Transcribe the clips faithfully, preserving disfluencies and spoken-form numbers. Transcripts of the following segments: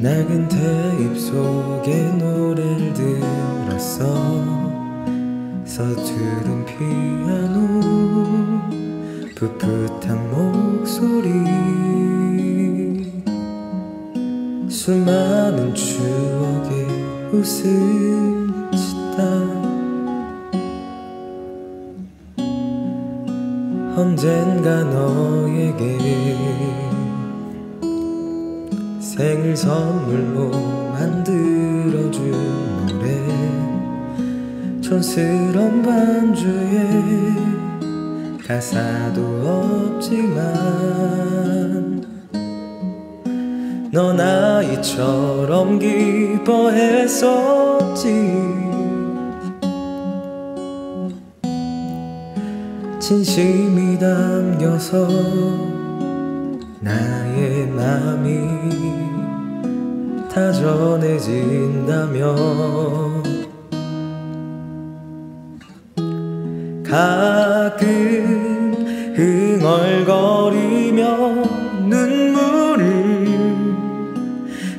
낡은 테이프 속에 노래를 들었어. 서투른 피아노, 풋풋한 목소리, 수많은 추억의 웃음 짓다. 언젠가 너에게 생일 선물로 만들어준 노래, 촌스러운 반주에 가사도 없지만 넌 아이처럼 기뻐했었지. 진심이 담겨서 나의 맘이 다 전해진다면 가끔 흥얼거리며 눈물을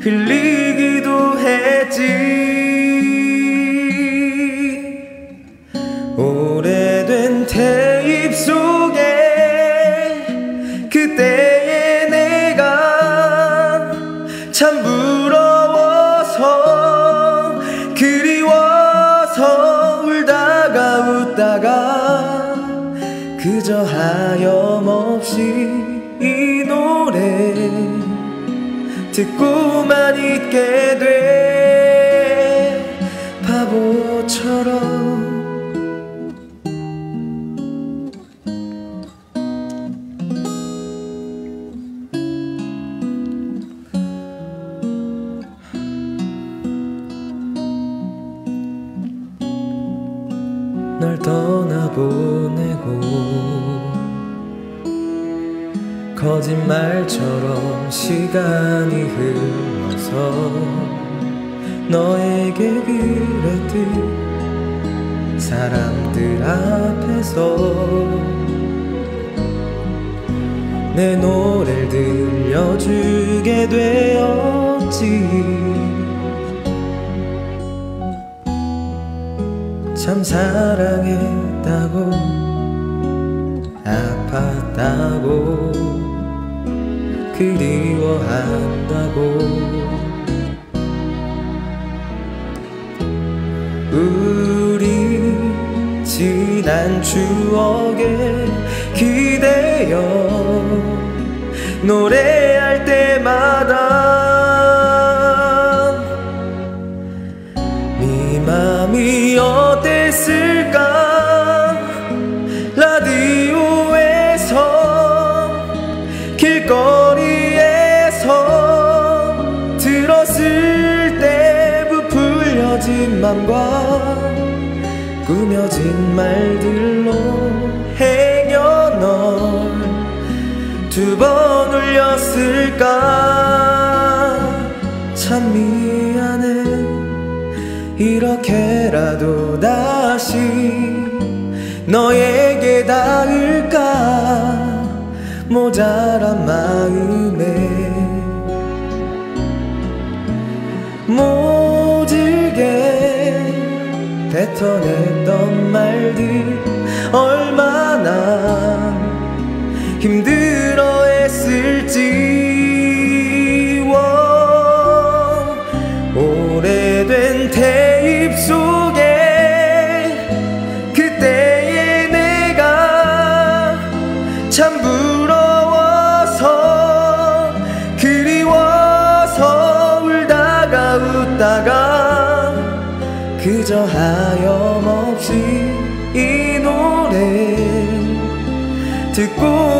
흘리기도 했지. 오래된 테이프 속에 그때의 내가 참 부러워 그저 하염없이 이 노래 듣고만 있게 돼. 바보처럼 널 떠나보내고 거짓말처럼 시간이 흘러서 너에게 그랬듯 사람들 앞에서 내 노래를 들려주게 되었지. 참 사랑했다고 아팠다고 그리워한다고 우리 지난 추억에 기대어 노래할 때마다 네 맘이 어땠을까. 라디오에서 길거리에서 들었을 때 부풀려진 맘과 꾸며진 말들로 행여 널 두 번 울렸을까. 참 미안해. 이렇게라도 다시 너에게 닿을까 모자란 마음에 모질게 뱉어냈던 말들 얼마나 힘들어 했을지. 오래된 테이프 속에 그때의 내가 참 부러워서 그리워서 울다가 웃다가 그저 하염없이 이 노래 듣고